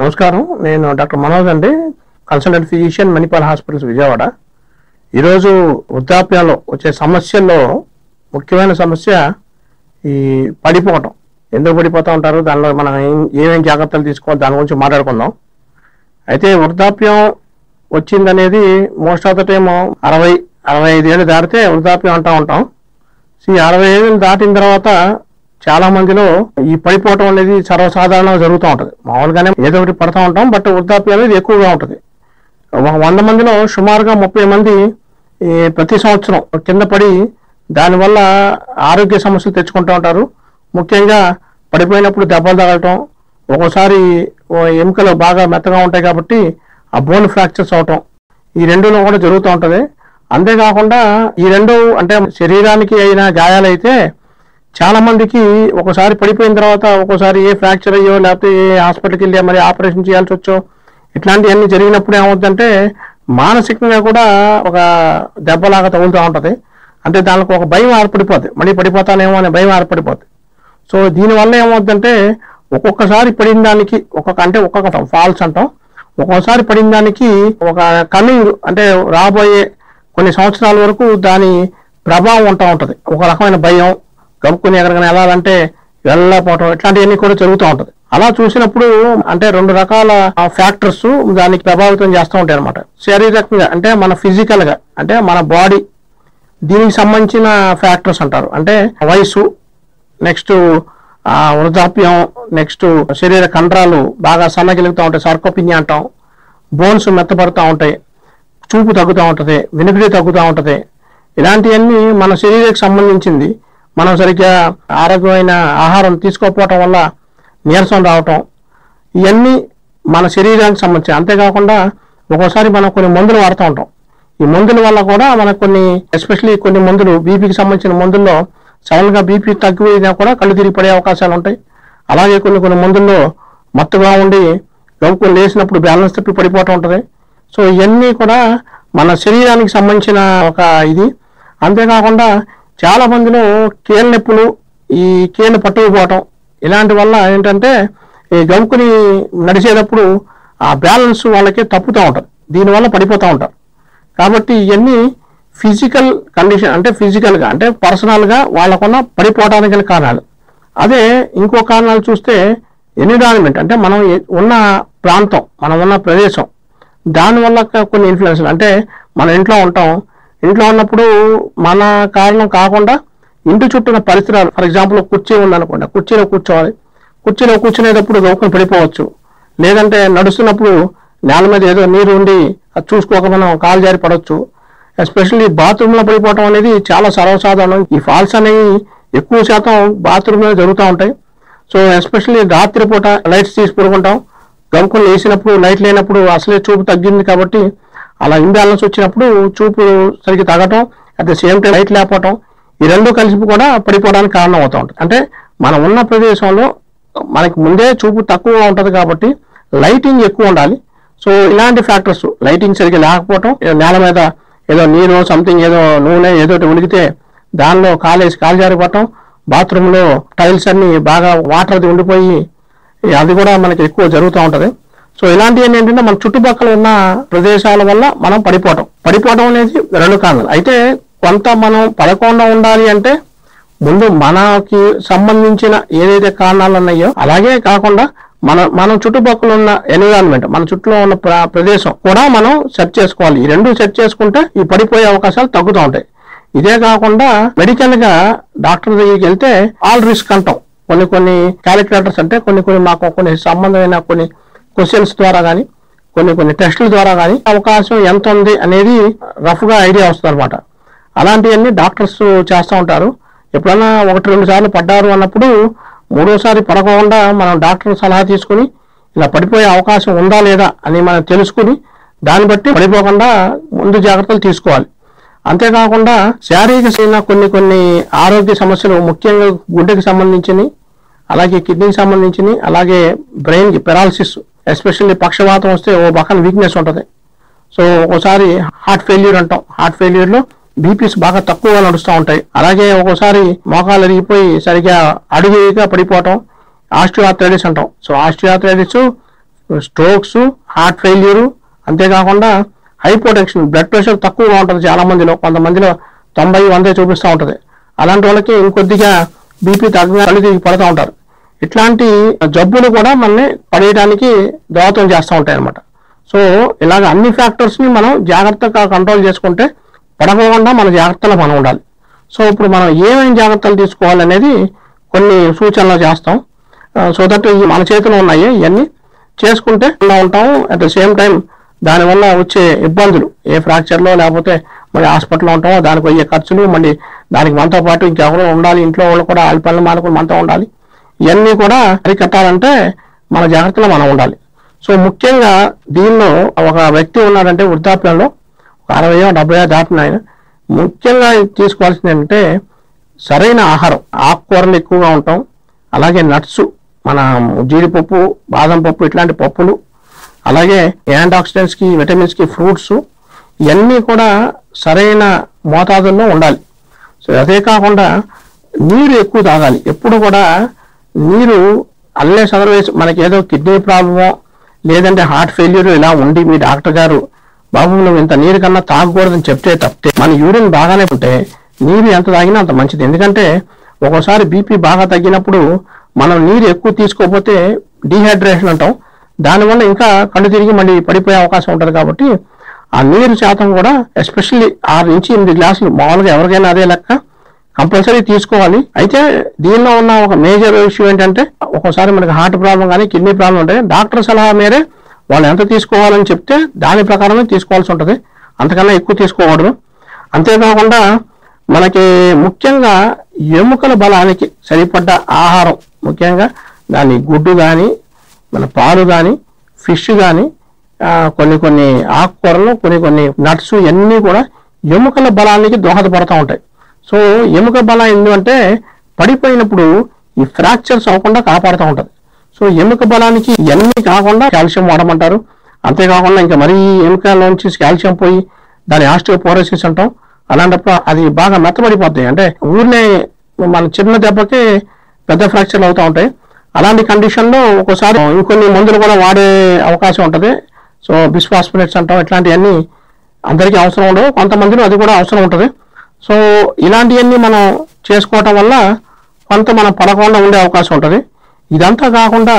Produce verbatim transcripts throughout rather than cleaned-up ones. నమస్కారం నేను డాక్టర్ మనోజ్ అండి consultant physician Manipal hospitals Vijayawada ఈ రోజు వృద్ధాప్యంలో వచ్చే సమస్యల్లో ముఖ్యమైన సమస్య ఈ పడిపోవడం ఎందుకు పడిపోతా ఉంటారు దానిలో మనం ఏమేం జాగ్రత్తలు తీసుకోవాలి దాని గురించి మాట్లాడుకుందాం అయితే వృద్ధాప్యం వచ్చింది అనేది మోస్ట్ ఆఫ్ ద టైం అరవై అరవై ఐదు ఏళ్ళు దాటితే వృద్ధాప్యం అంటా ఉంటాం ఈ అరవై ఏళ్ళు దాటిన తర్వాత చాలా మందిలో ఈ పడిపోవడం అనేది సర్వసాధారణంగా జరుగుతూ ఉంటుంది మామూలుగానే ఏదో ఒకటి పడతా ఉంటాం బట్ వృద్ధాప్యం అనేది ఎక్కువగా ఉంటుంది వంద మందిలో సుమారుగా ముప్పై మంది ప్రతి సంవత్సరం కింద పడి దానివల్ల ఆరోగ్య సమస్యలు తెచ్చుకుంటూ ఉంటారు ముఖ్యంగా పడిపోయినప్పుడు దెబ్బలు తగలటం ఒక్కోసారి ఎముకలు బాగా మెత్తగా ఉంటాయి కాబట్టి ఆ బోన్ ఫ్రాక్చర్స్ అవటం ఈ రెండులో కూడా జరుగుతూ ఉంటుంది అంతేకాకుండా ఈ రెండు అంటే శరీరానికి అయిన గాయాలైతే చాలా మందికి ఒకసారి పడిపోయిన తర్వాత ఒకసారి ఏ ఫ్రాక్చర్ అయ్యో లేకపోతే ఏ హాస్పిటల్కి వెళ్ళి మరి ఆపరేషన్ చేయాల్సి వచ్చో ఇట్లాంటివన్నీ జరిగినప్పుడు ఏమవుతుందంటే మానసికంగా కూడా ఒక దెబ్బలాగా తగులుతూ ఉంటుంది అంటే దానికి ఒక భయం ఏర్పడిపోతుంది మళ్ళీ పడిపోతానేమో అనే భయం ఏర్పడిపోతుంది సో దీనివల్ల ఏమవుతుందంటే ఒక్కొక్కసారి పడిన దానికి ఒక్కొక్క అంటే ఒక్కొక్క ఫాల్స్ అంటాం ఒక్కొక్కసారి పడిన దానికి ఒక కమింగ్ అంటే రాబోయే కొన్ని సంవత్సరాల వరకు దాని ప్రభావం ఉంటా ఉంటుంది ఒక రకమైన భయం గమ్ముకుని ఎక్కడికైనా వెళ్ళాలంటే వెళ్ళలేకపోవటం ఇట్లాంటివన్నీ కూడా జరుగుతూ ఉంటుంది అలా చూసినప్పుడు అంటే రెండు రకాల ఫ్యాక్టర్స్ దానికి ప్రభావితం చేస్తూ ఉంటాయి అనమాట శారీరకంగా అంటే మన ఫిజికల్ గా అంటే మన బాడీ దీనికి సంబంధించిన ఫ్యాక్టర్స్ అంటారు అంటే వయసు నెక్స్ట్ వృద్ధాప్యం నెక్స్ట్ శరీర కండరాలు బాగా సన్నగిలుగుతూ ఉంటాయి సార్కోపినియా అంటాం బోన్స్ మెత్తబడుతూ ఉంటాయి చూపు తగ్గుతూ ఉంటుంది వినికిడి తగ్గుతూ ఉంటుంది ఇలాంటివన్నీ మన శరీరానికి సంబంధించింది మనం సరిగ్గా ఆరోగ్యమైన ఆహారం తీసుకోకపోవటం వల్ల నీరసం రావటం ఇవన్నీ మన శరీరానికి సంబంధించి అంతేకాకుండా ఒక్కోసారి మనం కొన్ని మందులు వాడుతూ ఉంటాం ఈ మందుల వల్ల కూడా మనకు కొన్ని ఎస్పెషలీ కొన్ని మందులు బీపీకి సంబంధించిన మందుల్లో సడన్గా బీపీ తగ్గిపోయినా కూడా కళ్ళు తిరిగి పడే అవకాశాలు ఉంటాయి అలాగే కొన్ని కొన్ని మందుల్లో మత్తుగా ఉండి గబుక్కుని లేసినప్పుడు బ్యాలెన్స్ తప్పి పడిపోవటం ఉంటుంది సో ఇవన్నీ కూడా మన శరీరానికి సంబంధించిన ఒక ఇది అంతేకాకుండా చాలా మందిలో కీళ్ళ నొప్పులు ఈ కీళ్ళు పట్టుకుపోవటం ఇలాంటి వల్ల ఏంటంటే ఈ గమ్ముకుని నడిచేటప్పుడు ఆ బ్యాలెన్స్ వాళ్ళకి తప్పుతూ ఉంటుంది దీనివల్ల పడిపోతూ ఉంటారు కాబట్టి ఇవన్నీ ఫిజికల్ కండిషన్ అంటే ఫిజికల్గా అంటే పర్సనల్గా వాళ్ళకున్న పడిపోవడానికి గల కారణాలు అదే ఇంకో కారణాలు చూస్తే ఎన్విరాన్మెంట్ అంటే మనం ఉన్న ప్రాంతం మనం ఉన్న ప్రదేశం దానివల్ల కొన్ని ఇన్ఫ్లుయెన్స్లు అంటే మన ఇంట్లో ఉంటాం ఇంట్లో ఉన్నప్పుడు మన కారణం కాకుండా ఇంటి చుట్టూ పరిసరాలు ఫర్ ఎగ్జాంపుల్ కుర్చీ ఉందనుకోండి కుర్చీలో కూర్చోవాలి కుర్చీలో కూర్చునేటప్పుడు గౌకుని పడిపోవచ్చు లేదంటే నడుస్తున్నప్పుడు నేల మీద ఏదో నీరు ఉండి అది చూసుకోక మనం కాలు జారి పడవచ్చు ఎస్పెషల్లీ బాత్రూంలో పడిపోవటం అనేది చాలా సర్వసాధారణం ఈ ఫాల్స్ అనేవి ఎక్కువ శాతం బాత్రూంలో జరుగుతూ ఉంటాయి సో ఎస్పెషల్లీ రాత్రిపూట లైట్స్ తీసి పడుకుంటాం గౌకుని వేసినప్పుడు లైట్ లేనప్పుడు అసలే చూపు తగ్గింది కాబట్టి అలా ఇంబ్యాలెన్స్ వచ్చినప్పుడు చూపు సరిగ్గా తగ్గటం at the same time light లేకపోవటం ఈ రెండు కలిసి కూడా పడిపోవడానికి కారణం అవుతూ ఉంటుంది అంటే మనం ఉన్న ప్రదేశంలో మనకి ముందే చూపు తక్కువగా ఉంటుంది కాబట్టి లైటింగ్ ఎక్కువ ఉండాలి సో ఇలాంటి ఫ్యాక్టర్స్ లైటింగ్ సరిగ్గా లేకపోవటం నేల మీద ఏదో నీరు సంథింగ్ ఏదో నూనె ఏదో ఉలిగితే దానిలో కాలేసి కాలు జారిపోవటం బాత్రూంలో టైల్స్ అన్ని బాగా వాటర్ ఉండిపోయి అది కూడా మనకి ఎక్కువ జరుగుతూ ఉంటుంది సో ఇలాంటివి ఏంటంటే మన చుట్టుపక్కల ఉన్న ప్రదేశాల వల్ల మనం పడిపోవటం పడిపోవడం అనేది రెండు కారణాలు అయితే కొంత మనం పడకుండా ఉండాలి అంటే ముందు మనకి సంబంధించిన ఏదైతే కారణాలు ఉన్నాయో అలాగే కాకుండా మన మనం చుట్టుపక్కల ఉన్న ఎన్విరాన్మెంట్ మన చుట్టూ ఉన్న ప్రదేశం కూడా మనం సెట్ చేసుకోవాలి ఈ రెండు సెట్ చేసుకుంటే ఈ పడిపోయే అవకాశాలు తగ్గుతూ ఉంటాయి ఇదే కాకుండా మెడికల్ గా డాక్టర్ దగ్గరికి వెళ్తే ఆల్ రిస్క్ అంటాం కొన్ని కొన్ని క్యాలిక్యులేటర్స్ అంటే కొన్ని కొన్ని మాకు కొన్ని సంబంధమైన కొన్ని క్వశ్చన్స్ ద్వారా కానీ కొన్ని కొన్ని టెస్టుల ద్వారా కానీ అవకాశం ఎంత ఉంది అనేది రఫ్గా ఐడియా వస్తుంది అనమాట అలాంటివన్నీ డాక్టర్స్ చేస్తూ ఉంటారు ఎప్పుడన్నా ఒకటి రెండు సార్లు పడ్డారు అన్నప్పుడు మూడోసారి పడకుండా మనం డాక్టర్ సలహా తీసుకుని ఇలా పడిపోయే అవకాశం ఉందా లేదా అని మనం తెలుసుకుని దాన్ని బట్టి పడిపోకుండా ముందు జాగ్రత్తలు తీసుకోవాలి అంతేకాకుండా శారీరకమైన కొన్ని కొన్ని ఆరోగ్య సమస్యలు ముఖ్యంగా గుండెకి సంబంధించినవి అలాగే కిడ్నీకి సంబంధించినవి అలాగే బ్రెయిన్కి పెరాలసిస్ ఎస్పెషల్లీ పక్షవాతం వస్తే ఓ పక్కన వీక్నెస్ ఉంటుంది సో ఒక్కోసారి హార్ట్ ఫెయిల్యూర్ అంటాం హార్ట్ ఫెయిల్యూర్లో బీపీస్ బాగా తక్కువగా నడుస్తూ ఉంటాయి అలాగే ఒక్కోసారి మోకాలు ఎరిగిపోయి సరిగ్గా అడుగుగా పడిపోవటం ఆస్టియోఆర్థరైటిస్ అంటాం so osteoarthritis strokes heart failure అంతే కాకుండా హైపోటెన్షన్ బ్లడ్ ప్రెషర్ తక్కువగా ఉంటుంది చాలా మందిలో కొంతమందిలో తొంభై వంద చూపిస్తూ ఉంటుంది అలాంటి వాళ్ళకి ఇంకొద్దిగా బీపీ తగ్గిన కళ్ళు తిరిగి పడుతూ ఉంటారు ఇట్లాంటి జబ్బులు కూడా మనని పడేయడానికి దోహదం చేస్తూ ఉంటాయి అన్నమాట సో ఇలాగ అన్ని ఫ్యాక్టర్స్ ని మనం జాగ్రత్తగా కంట్రోల్ చేసుకుంటే పడకుండా మన జాగ్రత్తలో మనం ఉండాలి సో ఇప్పుడు మనం ఏమేం జాగ్రత్తలు తీసుకోవాలనేది కొన్ని సూచనలు చేస్తాం సో దట్ మన చేతిలో ఉన్నాయి ఇవన్నీ చేసుకుంటే ఇలా ఉంటాము అట్ ద సేమ్ టైం దానివల్ల వచ్చే ఇబ్బందులు ఏ ఫ్రాక్చర్లో లేకపోతే మరి హాస్పిటల్లో ఉంటామో దానికి అయ్యే ఖర్చులు మళ్ళీ దానికి మనతో పాటు ఇంకెవరో ఉండాలి ఇంట్లో వాళ్ళు కూడా వాళ్ళ పనులు మానుకుని మనతో ఉండాలి ఇవన్నీ కూడా అరికట్టాలంటే మన జాగ్రత్తలో మనం ఉండాలి సో ముఖ్యంగా దీనిలో ఒక వ్యక్తి ఉన్నాడంటే వృద్ధాప్యంలో ఒక అరవయో డెబ్బయో దాటిన ఆయన ముఖ్యంగా తీసుకోవాల్సింది ఏంటంటే సరైన ఆహారం ఆకుకూరలు ఎక్కువగా ఉంటాం అలాగే నట్స్ మన జీడిపప్పు బాదం పప్పు ఇట్లాంటి పప్పులు అలాగే యాంటీ ఆక్సిడెంట్స్కి విటమిన్స్కి ఫ్రూట్స్ ఇవన్నీ కూడా సరైన మోతాదుల్లో ఉండాలి సో అదే కాకుండా నీరు ఎక్కువ తాగాలి ఎప్పుడు కూడా నీరు అల్లే సదరవేసి మనకి ఏదో కిడ్నీ ప్రాబ్లమో లేదంటే హార్ట్ ఫెయిల్యూర్ ఇలా ఉండి మీ డాక్టర్ గారు బాబు నువ్వు ఇంత నీరు కన్నా తాగకూడదని చెప్తే తప్పితే మన యూరిన్ బాగానే ఉంటే నీరు ఎంత తాగినా అంత మంచిది ఎందుకంటే ఒక్కోసారి బీపీ బాగా తగ్గినప్పుడు మనం నీరు ఎక్కువ తీసుకోకపోతే డీహైడ్రేషన్ అంటాం దానివల్ల ఇంకా కళ్ళు తిరిగి మళ్ళీ పడిపోయే అవకాశం ఉంటుంది కాబట్టి ఆ నీరు శాతం కూడా ఎస్పెషల్లీ ఆరు నుంచి ఎనిమిది గ్లాసులు మామూలుగా ఎవరికైనా అదే లెక్క కంపల్సరీ తీసుకోవాలి అయితే దీనిలో ఉన్న ఒక మేజర్ ఇష్యూ ఏంటంటే ఒక్కోసారి మనకి హార్ట్ ప్రాబ్లం కానీ కిడ్నీ ప్రాబ్లం ఉంటాయి డాక్టర్ సలహా మేరే వాళ్ళు ఎంత తీసుకోవాలని చెప్తే దాని ప్రకారమే తీసుకోవాల్సి ఉంటుంది అంతకన్నా ఎక్కువ తీసుకోకూడదు అంతేకాకుండా మనకి ముఖ్యంగా ఎముకల బలానికి సరిపడ్డ ఆహారం ముఖ్యంగా దాని గుడ్డు కానీ మన పాలు కానీ ఫిష్ కానీ కొన్ని కొన్ని ఆకుకూరలు కొన్ని కొన్ని నట్స్ ఇవన్నీ కూడా ఎముకల బలానికి దోహదపడుతూ ఉంటాయి సో ఎముక బలం ఎందుకంటే పడిపోయినప్పుడు ఈ ఫ్రాక్చర్స్ అవ్వకుండా కాపాడుతూ ఉంటుంది సో ఎముక బలానికి ఇవన్నీ కాకుండా కాల్షియం వాడమంటారు అంతేకాకుండా ఇంకా మరీ ఎముకలోంచి కాల్షియం పోయి దాని ఆస్టియోపోరోసిస్ అంటాం అలాంటప్పుడు అది బాగా మెత్తబడిపోతాయి అంటే ఊర్లే మన చిన్న దెబ్బకి పెద్ద ఫ్రాక్చర్లు అవుతూ ఉంటాయి అలాంటి కండిషన్లో ఒక్కోసారి ఇంకొన్ని మందులు కూడా వాడే అవకాశం ఉంటుంది సో బిస్ఫాస్ఫోనేట్స్ అంటాం ఇట్లాంటివన్నీ అందరికీ అవసరం ఉండవు కొంతమందిలో అది కూడా అవసరం ఉంటుంది సో ఇలాంటివన్నీ మనం చేసుకోవటం వల్ల కొంత మనం పడకుండా ఉండే అవకాశం ఉంటుంది ఇదంతా కాకుండా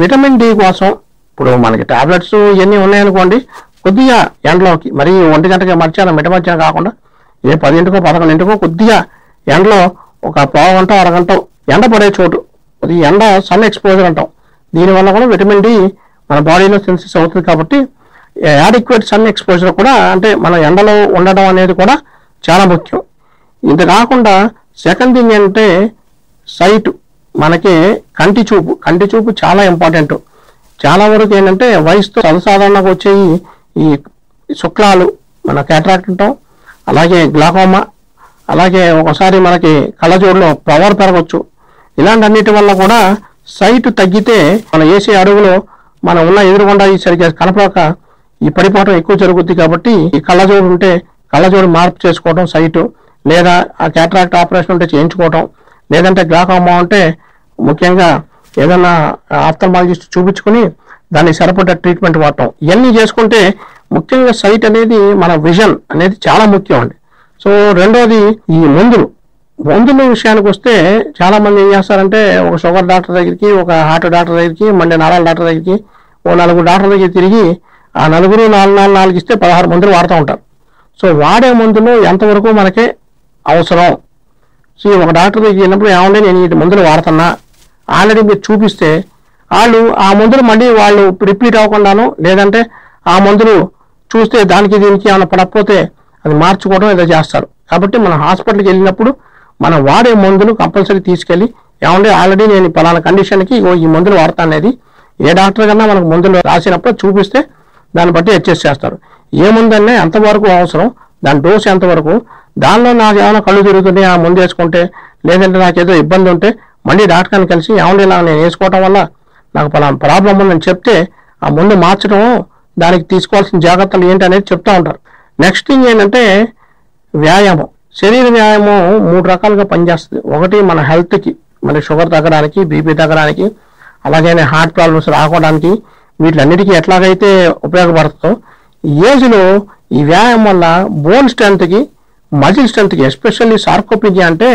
విటమిన్ డి కోసం ఇప్పుడు మనకి టాబ్లెట్స్ ఇవన్నీ ఉన్నాయనుకోండి కొద్దిగా ఎండలోకి మరి ఒంటి గంటకి మధ్యాహ్నం మిట మధ్యాహ్నం కాకుండా ఏ పదింటికో పదకొండింటికో కొద్దిగా ఎండలో ఒక పావు గంట అరగంట ఎండ పడే చోటు అది ఎండ సన్ ఎక్స్పోజర్ అంటాం దీనివల్ల కూడా విటమిన్ డి మన బాడీలో సెన్సెస్ అవుతుంది కాబట్టి యాడిక్వేట్ సన్ ఎక్స్పోజర్ కూడా అంటే మనం ఎండలో ఉండడం అనేది కూడా చాలా ముఖ్యం ఇంత కాకుండా సెకండ్ థింగ్ అంటే సైట్ మనకి కంటి చూపు కంటి చూపు చాలా ఇంపార్టెంట్ చాలా వరకు ఏంటంటే వయసుతో సర్వసాధారణంగా వచ్చే ఈ శుక్లాలు మన క్యాట్రాక్ట్ ఉంటాం అలాగే గ్లాకోమా అలాగే ఒకసారి మనకి కళ్ళజోడులో పవర్ పెరగవచ్చు ఇలాంటి అన్నిటి వల్ల కూడా సైట్ తగ్గితే మనం వేసే అడుగులో మనం ఉన్న ఎదురుకుండా ఈ సరిగ్గా కనపడక ఈ పడిపోవడం ఎక్కువ జరుగుద్ది కాబట్టి ఈ కళ్ళజోడు ఉంటే కళ్ళజోడు మార్పు చేసుకోవడం సైటు లేదా ఆ క్యాట్రాక్ట్ ఆపరేషన్ ఉంటే చేయించుకోవటం లేదంటే గ్లాకోమా ఉంటే ముఖ్యంగా ఏదైనా ఆప్థాల్మాలజిస్ట్ చూపించుకుని దానికి సరిపడ్డ ట్రీట్మెంట్ వాడటం ఇవన్నీ చేసుకుంటే ముఖ్యంగా సైట్ అనేది మన విజన్ అనేది చాలా ముఖ్యం అండి సో రెండోది ఈ మందులు మందుల విషయానికి వస్తే చాలా మంది ఏం చేస్తారంటే ఒక షుగర్ డాక్టర్ దగ్గరికి ఒక హార్ట్ డాక్టర్ దగ్గరికి మళ్ళీ నరాల డాక్టర్ దగ్గరికి ఓ నలుగురు డాక్టర్ దగ్గర తిరిగి ఆ నలుగురు నాలుగు నాలుగు నాలుగు ఇస్తే పదహారు మందులు వాడుతూ ఉంటారు సో వాడే మందులు ఎంతవరకు మనకి అవసరం సో ఒక డాక్టర్ దగ్గరికి వెళ్ళినప్పుడు ఏమంటే నేను ఈ మందులు వాడుతున్నా ఆల్రెడీ మీరు చూపిస్తే వాళ్ళు ఆ మందులు మళ్ళీ వాళ్ళు రిపీట్ అవ్వకుండాను లేదంటే ఆ మందులు చూస్తే దానికి దీనికి ఏమైనా పడకపోతే అది మార్చుకోవడం ఏదో చేస్తారు కాబట్టి మనం హాస్పిటల్కి వెళ్ళినప్పుడు మనం వాడే మందులు కంపల్సరీ తీసుకెళ్ళి ఏమంటే ఆల్రెడీ నేను పలానా కండిషన్కి ఈ మందులు వాడతాను అనేది ఏ డాక్టర్ కన్నా మనకు మందులు రాసినప్పుడు చూపిస్తే దాన్ని బట్టి హెచ్ఎస్ చేస్తారు ఏ మందు అన్నా ఎంతవరకు అవసరం దాని డోస్ ఎంతవరకు దానిలో నాకు ఏమైనా కళ్ళు తిరుగుతుంటే ఆ మందు వేసుకుంటే లేదంటే నాకు ఏదో ఇబ్బంది ఉంటే మళ్ళీ డాక్టర్ని కలిసి ఏమంటే ఇలా నేను వేసుకోవటం వల్ల నాకు పలానా ప్రాబ్లం ఉందని చెప్తే ఆ మందు మార్చడం దానికి తీసుకోవాల్సిన జాగ్రత్తలు ఏంటనేది చెప్తూ ఉంటారు నెక్స్ట్ థింగ్ ఏంటంటే వ్యాయామం శరీర వ్యాయామం మూడు రకాలుగా పనిచేస్తుంది ఒకటి మన హెల్త్కి మనకి షుగర్ తగ్గడానికి బీపీ తగ్గడానికి అలాగే హార్ట్ ప్రాబ్లమ్స్ రావడానికి వీటన్నిటికీ ఎట్లాగైతే ఉపయోగపడతాయో ఏజ్ లో ఈ వ్యాయామం వల్ల బోన్ స్ట్రెంత్ కి మజిల్ స్ట్రెంత్ కి ఎస్పెషల్లీ సార్కోపెనియా అంటే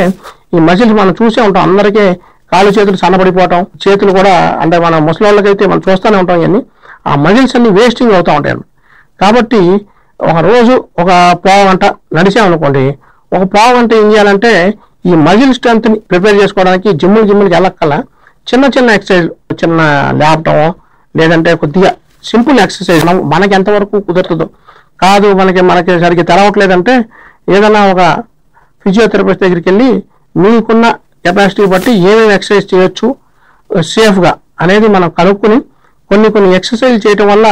ఈ మజిల్స్ మనం చూసే ఉంటాం అందరికీ కాళ్ళు చేతులు సన్నబడిపోవటం చేతులు కూడా అంటే మన ముసలోళ్ళకైతే మనం చూస్తూనే ఉంటాం ఇవన్నీ ఆ మజిల్స్ అన్ని వేస్టింగ్ అవుతూ ఉంటాయి కాబట్టి ఒక రోజు ఒక పావు గంట నడిచామనుకోండి ఒక పావు గంట ఏం చేయాలంటే ఈ మజిల్ స్ట్రెంత్ని ప్రిపేర్ చేసుకోవడానికి జిమ్ములు జిమ్ములకి వెళ్ళక్కల చిన్న చిన్న ఎక్సర్సైజ్ చిన్న ల్యాప్టాప్ లేదంటే కొద్దిగా సింపుల్ ఎక్సర్సైజ్ మనకి ఎంతవరకు కుదురుతుందో కాదు మనకి మనకి సరిగ్గా తెలవట్లేదంటే ఏదైనా ఒక ఫిజియోథెరపిస్ట్ దగ్గరికి వెళ్ళి మీకున్న కెపాసిటీ బట్టి ఏమేమి ఎక్సర్సైజ్ చేయొచ్చు సేఫ్గా అనేది మనం కనుక్కుని కొన్ని కొన్ని ఎక్సర్సైజ్ చేయడం వల్ల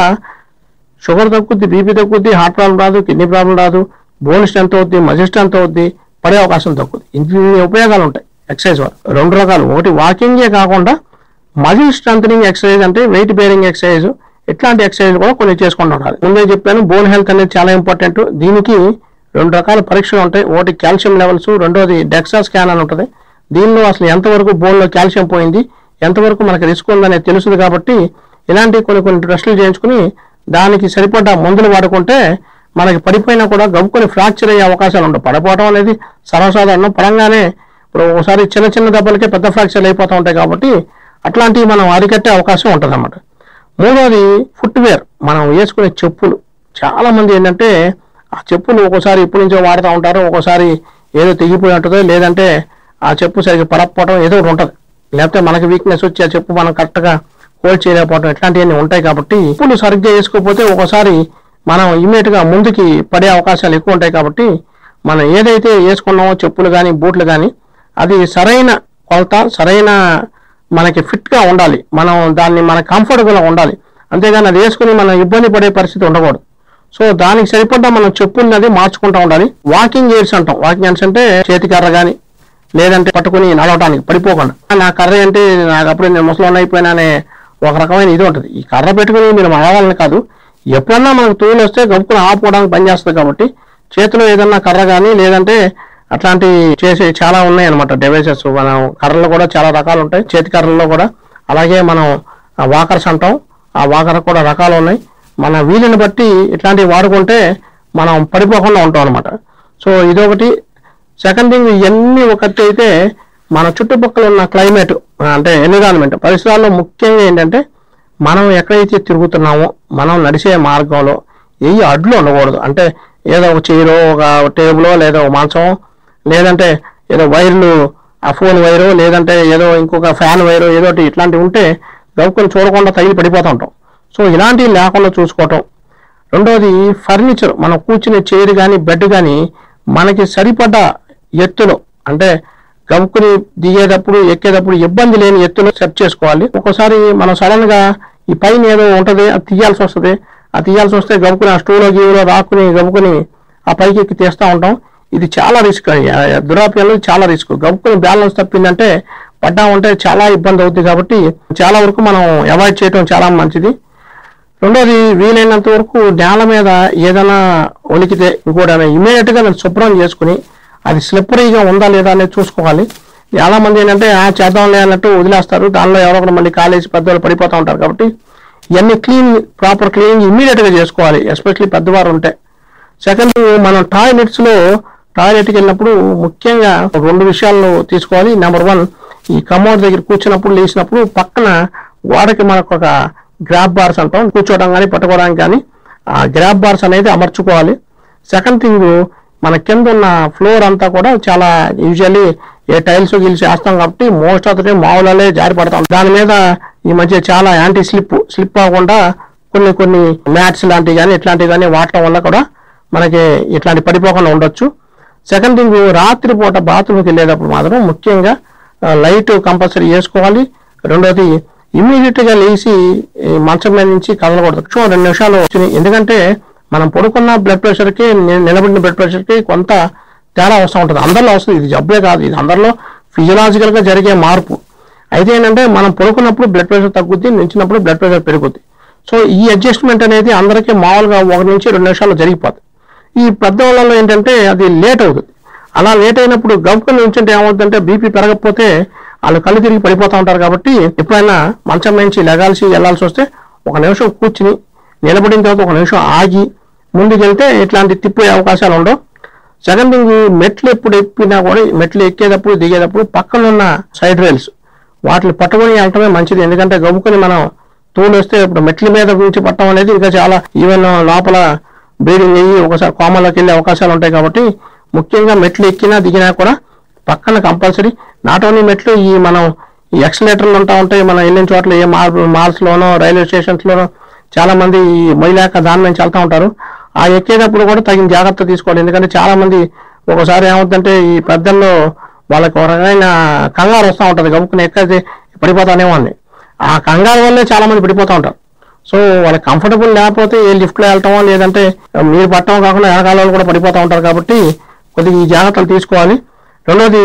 షుగర్ తగ్గుద్ది బీపీ తగ్గుద్ది హార్ట్ ప్రాబ్లం రాదు కిడ్నీ ప్రాబ్లం రాదు బోన్ స్ట్రెంత్ అవుద్ది మజిల్ స్ట్రెంత్ అవుద్ది పడే అవకాశం తగ్గుద్ది ఇన్ని ఉపయోగాలు ఉంటాయి ఎక్సర్సైజ్ వల్ల రెండు రకాలు ఒకటి వాకింగే కాకుండా మజిల్ స్ట్రెంథనింగ్ ఎక్సర్సైజ్ అంటే వెయిట్ బేరింగ్ ఎక్సర్సైజ్ ఇట్లాంటి ఎక్సర్సైజ్ కూడా కొన్ని చేసుకుంటూ ఉండాలి ముందే చెప్పాను బోన్ హెల్త్ అనేది చాలా ఇంపార్టెంట్ దీనికి రెండు రకాల పరీక్షలు ఉంటాయి ఒకటి కాల్షియం లెవెల్స్ రెండోది డెక్సా స్కాన్ అని ఉంటుంది దీనిలో అసలు ఎంతవరకు బోన్లో కాల్షియం పోయింది ఎంతవరకు మనకు రిస్క్ ఉందనేది తెలుస్తుంది కాబట్టి ఇలాంటి కొన్ని కొన్ని టెస్టులు చేయించుకుని దానికి సరిపడ్డ మందులు వాడుకుంటే మనకి పడిపోయినా కూడా గబుకొని ఫ్రాక్చర్ అయ్యే అవకాశాలు ఉండవు పడిపోవడం అనేది సర్వసాధారణం పరంగానే ఇప్పుడు ఒకసారి చిన్న చిన్న దెబ్బలకే పెద్ద ఫ్రాక్చర్లు అయిపోతూ ఉంటాయి కాబట్టి అట్లాంటివి మనం అరికట్టే అవకాశం ఉంటుంది అన్నమాట మూడోది ఫుట్వేర్ మనం వేసుకునే చెప్పులు చాలామంది ఏంటంటే ఆ చెప్పులు ఒక్కోసారి ఇప్పటి నుంచో వాడుతూ ఉంటారు ఒక్కోసారి ఏదో తెగిపోయి ఉంటుందో లేదంటే ఆ చెప్పు సరిగ్గా పడకపోవడం ఏదో ఒకటి ఉంటుంది లేకపోతే మనకి వీక్నెస్ వచ్చి ఆ చెప్పు మనం కరెక్ట్గా హోల్డ్ చేయలేకపోవడం ఇట్లాంటివన్నీ ఉంటాయి కాబట్టి చెప్పులు సరిగ్గా వేసుకోకపోతే ఒక్కోసారి మనం ఇమీడియట్గా ముందుకి పడే అవకాశాలు ఎక్కువ ఉంటాయి కాబట్టి మనం ఏదైతే వేసుకున్నామో చెప్పులు కానీ బూట్లు కానీ అది సరైన కొలత సరైన మనకి ఫిట్గా ఉండాలి మనం దాన్ని మన కంఫర్టబుల్గా ఉండాలి అంతేగాని అది వేసుకుని మనం ఇబ్బంది పడే పరిస్థితి ఉండకూడదు సో దానికి సరిపడ్డా మనం చెప్పులు అది మార్చుకుంటూ ఉండాలి వాకింగ్ గేర్స్ అంటాం వాకింగ్ గేర్స్ అంటే చేతికర్ర కానీ లేదంటే పట్టుకుని నడవటానికి పడిపోకుండా నా కర్ర అంటే నాకు అప్పుడు నేను ముసలోని అయిపోయినా అనే ఒక రకమైన ఇది ఉంటుంది ఈ కర్ర పెట్టుకుని మీరు నడవాలని కాదు ఎప్పుడన్నా మనకు తూలు వస్తే గబుక్కుని ఆపుకోవడానికి పనిచేస్తుంది కాబట్టి చేతిలో ఏదన్నా కర్ర కానీ లేదంటే అట్లాంటి చేసే చాలా ఉన్నాయి అనమాట డివైసెస్ మనం కర్రలు కూడా చాలా రకాలు ఉంటాయి చేతి కర్రల్లో కూడా అలాగే మనం వాకర్స్ అంటాం ఆ వాకర్ కూడా రకాలు ఉన్నాయి మన వీలుని బట్టి ఇట్లాంటివి వాడుకుంటే మనం పడిపోకుండా ఉంటాం అనమాట సో ఇదొకటి సెకండ్ థింగ్ ఇవన్నీ ఒకటి అయితే మన చుట్టుపక్కల ఉన్న క్లైమేట్ అంటే ఎన్విరాన్మెంట్ పరిసరాల్లో ముఖ్యంగా ఏంటంటే మనం ఎక్కడైతే తిరుగుతున్నామో మనం నడిచే మార్గంలో ఏ అడ్లు ఉండకూడదు అంటే ఏదో ఒక చైరో ఒక టేబులో లేదా ఒక మంచం లేదంటే ఏదో వైర్లు ఆ ఫోన్ వైరు లేదంటే ఏదో ఇంకొక ఫ్యాన్ వైరు ఏదో ఇట్లాంటివి ఉంటే గౌకొని చూడకుండా తగిలి పడిపోతూ ఉంటాం సో ఇలాంటివి లేకుండా చూసుకోవటం రెండోది ఫర్నిచర్ మనం కూర్చునే చైర్ కానీ బెడ్ కానీ మనకి సరిపడ్డ ఎత్తులు అంటే గబుక్కుని దిగేటప్పుడు ఎక్కేటప్పుడు ఇబ్బంది లేని ఎత్తులు సెట్ చేసుకోవాలి ఒక్కోసారి మనం సడన్గా ఈ పైన ఏదో ఉంటుంది అది తీయాల్సి వస్తుంది ఆ తీయాల్సి వస్తే గబుకుని ఆ స్టూలో గీవులో రాకుని గబుకుని ఆ పైకి ఎక్కి తీస్తూ ఉంటాం ఇది చాలా రిస్క్ దురాప్యాలు చాలా రిస్క్ గబుకుని బ్యాలెన్స్ తప్పిందంటే పడ్డా ఉంటే చాలా ఇబ్బంది అవుతుంది కాబట్టి చాలా వరకు మనం అవాయిడ్ చేయడం చాలా మంచిది రెండోది వీలైనంత వరకు నేల మీద ఏదైనా ఒలికితే ఇంకోటైనా ఇమీడియట్గా నేను శుభ్రం చేసుకుని అది స్లిప్పరీగా ఉందా లేదా అనేది చూసుకోవాలి చాలామంది ఏంటంటే ఆ చేద్దాం లేనట్టు వదిలేస్తారు దానిలో ఎవరో ఒకరు మళ్ళీ కాలేజీ పెద్దవాళ్ళు పడిపోతూ ఉంటారు కాబట్టి ఇవన్నీ క్లీన్ ప్రాపర్ క్లీనింగ్ ఇమీడియట్గా చేసుకోవాలి ఎస్పెషలీ పెద్దవారు ఉంటే సెకండ్ మనం టాయిలెట్స్లో టాయిలెట్కి వెళ్ళినప్పుడు ముఖ్యంగా రెండు విషయాలను తీసుకోవాలి నెంబర్ వన్ ఈ కమోడ్ దగ్గర కూర్చున్నప్పుడు లేచినప్పుడు పక్కన గోడకి మనకు ఒక గ్రాబ్ బార్స్ అంటాం కూర్చోవడం కానీ పట్టుకోవడానికి కానీ ఆ గ్రాబ్ బార్స్ అనేది అమర్చుకోవాలి సెకండ్ థింగ్ మన కింద ఉన్న ఫ్లోర్ అంతా కూడా చాలా యూజువల్లీ ఏ టైల్స్ గిల్స్ వేస్తాం కాబట్టి మోస్ట్ ఆఫ్ ద టైం మావులలే జారి పడతాం దాని మీద ఈ మధ్య చాలా యాంటీ స్లిప్ స్లిప్ అవ్వకుండా కొన్ని కొన్ని మ్యాట్స్ లాంటివి కానీ ఇట్లాంటివి కానీ వాడటం వల్ల కూడా మనకి ఇట్లాంటి పడిపోకుండా ఉండొచ్చు సెకండ్ థింగ్ రాత్రిపూట బాత్రూమ్కి వెళ్ళేటప్పుడు మాత్రం ముఖ్యంగా లైట్ కంపల్సరీ వేసుకోవాలి రెండోది ఇమీడియట్గా లేచి మంచం మీద నుంచి కదలకూడదు సో రెండు నిమిషాలు వచ్చినాయి ఎందుకంటే మనం పడుకున్న బ్లడ్ ప్రెషర్కి నిలబడిన బ్లడ్ ప్రెషర్కి కొంత తేడా వస్తూ ఉంటుంది అందరిలో వస్తుంది ఇది జబ్బే కాదు ఇది అందరిలో ఫిజియలాజికల్గా జరిగే మార్పు అయితే ఏంటంటే మనం పడుకున్నప్పుడు బ్లడ్ ప్రెషర్ తగ్గుద్ది నిలిచినప్పుడు బ్లడ్ ప్రెషర్ పెరుగుద్ది సో ఈ అడ్జస్ట్మెంట్ అనేది అందరికీ మామూలుగా ఒక నుంచి రెండు నిమిషాలు జరిగిపోతుంది ఈ పెద్దవాళ్ళలో ఏంటంటే అది లేట్ అవుతుంది అలా లేట్ అయినప్పుడు గబుకుని నుంచుంటే ఏమవుతుందంటే బీపీ పెరగకపోతే వాళ్ళు కళ్ళు తిరిగి పడిపోతూ ఉంటారు కాబట్టి ఎప్పుడైనా మంచం నుంచి లెగాల్సి వెళ్లాల్సి వస్తే ఒక నిమిషం కూర్చుని నిలబడిన తర్వాత ఒక నిమిషం ఆగి ముందుకెళ్తే ఇట్లాంటి తిప్పే అవకాశాలు ఉండవు. సెకండ్ థింగ్, మెట్లు ఎప్పుడు ఎక్కినా కూడా మెట్లు ఎక్కేటప్పుడు దిగేటప్పుడు పక్కన ఉన్న సైడ్ రైల్స్ వాటిని పట్టుకొని వెళ్ళటమే మంచిది. ఎందుకంటే గబుకొని మనం తోలేస్తే ఇప్పుడు మెట్ల మీద నుంచి పట్టడం అనేది ఇంకా చాలా ఈవెన్ లోపల బ్లీడింగ్ అయ్యి ఒకసారి కోమాలోకి వెళ్ళే అవకాశాలు ఉంటాయి. కాబట్టి ముఖ్యంగా మెట్లు ఎక్కినా దిగినా కూడా పక్కన కంపల్సరీ నాట్ ఓన్లీ మెట్లు, ఈ మనం ఈ ఎక్సలేటర్లు ఉంటా ఉంటాయి మనం వెళ్ళిన చోట్ల, ఏ మాల్ మాల్స్లోనో రైల్వే స్టేషన్స్లోనో చాలామంది ఈ మైలాక దాని నుంచి వెళ్తూ ఉంటారు. ఆ ఎక్కేటప్పుడు కూడా తగిన జాగ్రత్త తీసుకోవాలి. ఎందుకంటే చాలామంది ఒకసారి ఏమవుతుందంటే ఈ పెద్దల్లో వాళ్ళకి ఒక రకమైన కంగారు వస్తూ ఉంటుంది, గబుక్కుని ఎక్కడితే పడిపోతానేమో అని. ఆ కంగారు వల్లే చాలామంది పడిపోతూ ఉంటారు. సో వాళ్ళకి కంఫర్టబుల్ లేకపోతే ఏ లిఫ్ట్లో వెళ్ళటమో లేదంటే మీరు పట్టడం కాకుండా వెనకాలలో కూడా పడిపోతూ ఉంటారు. కాబట్టి కొద్దిగా ఈ జాగ్రత్తలు తీసుకోవాలి. రెండోది,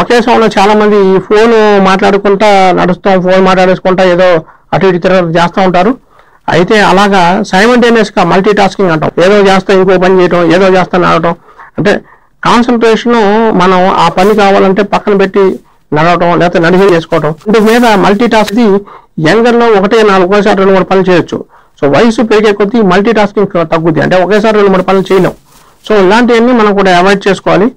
ఒకే సమయంలో చాలామంది ఈ ఫోన్ మాట్లాడుకుంటా నడుస్తాం, ఫోన్ మాట్లాడేసుకుంటా ఏదో అటు ఇటు తిరగడం చేస్తూ ఉంటారు. అయితే అలాగా సైమల్టేనియస్గా మల్టీ టాస్కింగ్ అంటాం, ఏదో చేస్తా ఇంకో పని చేయటం, ఏదో చేస్తా నడవటం. అంటే కాన్సన్ట్రేషను మనం ఆ పని కావాలంటే పక్కన పెట్టి నడవటం లేకపోతే నడిగే చేసుకోవటం. ఇంటి మీద మల్టీ టాస్క్ యంగర్లో ఒకటే నాలుగు ఒకేసారి రెండు మూడు పనులు చేయొచ్చు. సో వయసు పెరిగే కొద్దీ మల్టీ టాస్కింగ్ తగ్గుద్ది, అంటే ఒకేసారి రెండు మూడు పనులు చేయలేం. సో ఇలాంటివన్నీ మనం కూడా అవాయిడ్ చేసుకోవాలి.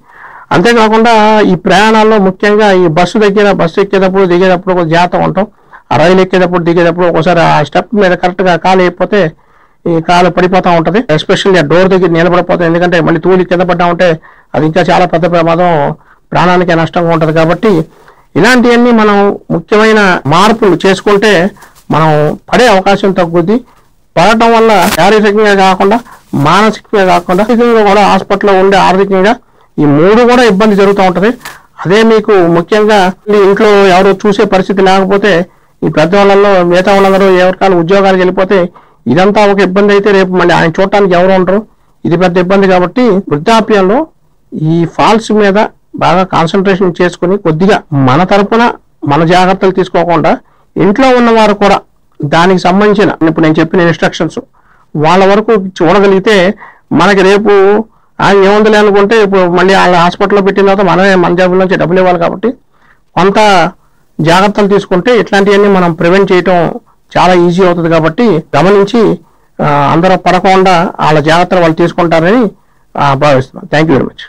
అంతేకాకుండా ఈ ప్రయాణాల్లో ముఖ్యంగా ఈ బస్సు దగ్గర బస్సు ఎక్కేటప్పుడు దిగేటప్పుడు కొంచెం జాగ్రత్తగా ఉంటాం. ఆ రైలు ఎక్కేటప్పుడు దిగేటప్పుడు ఒకసారి ఆ స్టెప్ మీద కరెక్ట్గా కాలు అయిపోతే ఈ కాలు పడిపోతూ ఉంటుంది. ఎస్పెషల్లీ ఆ డోర్ దగ్గర నిలబడిపోతుంది, ఎందుకంటే మళ్ళీ తూలి కింద పడ్డా ఉంటే అది ఇంకా చాలా పెద్ద ప్రమాదం, ప్రాణానికి నష్టంగా ఉంటుంది. కాబట్టి ఇలాంటివన్నీ మనం ముఖ్యమైన మార్పులు చేసుకుంటే మనం పడే అవకాశం తగ్గుద్ది. పడటం వల్ల శారీరకంగా కాకుండా మానసికంగా కాకుండా ఆర్థికంగా కూడా హాస్పిటల్లో ఉండే ఆర్థికంగా ఈ మూడు కూడా ఇబ్బంది జరుగుతూ ఉంటుంది. అదే మీకు ముఖ్యంగా ఇంట్లో ఎవరో చూసే పరిస్థితి లేకపోతే ఈ పెద్ద వాళ్ళల్లో మిగతా వాళ్ళందరూ ఎవరికాలు ఉద్యోగాలకు వెళ్ళిపోతే ఇదంతా ఒక ఇబ్బంది అయితే రేపు మళ్ళీ ఆయన చూడటానికి ఎవరు ఉండరు, ఇది పెద్ద ఇబ్బంది. కాబట్టి వృద్ధాప్యంలో ఈ ఫాల్స్ మీద బాగా కాన్సన్ట్రేషన్ చేసుకుని కొద్దిగా మన తరపున మన జాగ్రత్తలు తీసుకోకుండా ఇంట్లో ఉన్నవారు కూడా దానికి సంబంధించిన ఇప్పుడు నేను చెప్పిన ఇన్స్ట్రక్షన్స్ వాళ్ళ వరకు చూడగలిగితే మనకి రేపు ఆయన ఏముందిలే అనుకుంటే ఇప్పుడు మళ్ళీ వాళ్ళ హాస్పిటల్లో పెట్టిన తర్వాత మనమే మన జాబుల నుంచి డబ్బులు ఇవ్వాలి. కాబట్టి కొంత జాగ్రత్తలు తీసుకుంటే ఇట్లాంటివన్నీ మనం ప్రివెంట్ చేయటం చాలా ఈజీ అవుతుంది. కాబట్టి గమనించి అందరూ పడకుండా వాళ్ళ జాగ్రత్తలు వాళ్ళు తీసుకుంటారని భావిస్తున్నాను. Thank you very much.